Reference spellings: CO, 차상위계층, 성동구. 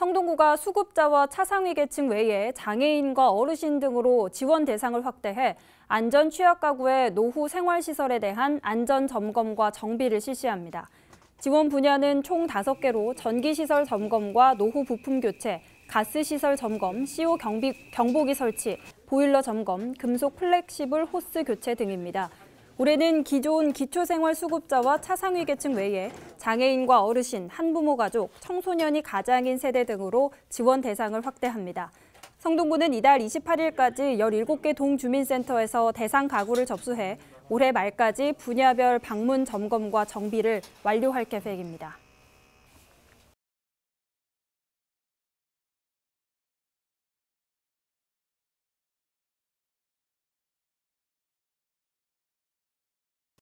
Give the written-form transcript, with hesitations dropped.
성동구가 수급자와 차상위 계층 외에 장애인과 어르신 등으로 지원 대상을 확대해 안전 취약 가구의 노후 생활시설에 대한 안전 점검과 정비를 실시합니다. 지원 분야는 총 5개로 전기시설 점검과 노후 부품 교체, 가스시설 점검, CO 경보기 설치, 보일러 점검, 금속 플렉시블 호스 교체 등입니다. 올해는 기존 기초생활수급자와 차상위 계층 외에 장애인과 어르신, 한부모 가족, 청소년이 가장인 세대 등으로 지원 대상을 확대합니다. 성동구는 이달 28일까지 17개 동주민센터에서 대상 가구를 접수해 올해 말까지 분야별 방문 점검과 정비를 완료할 계획입니다.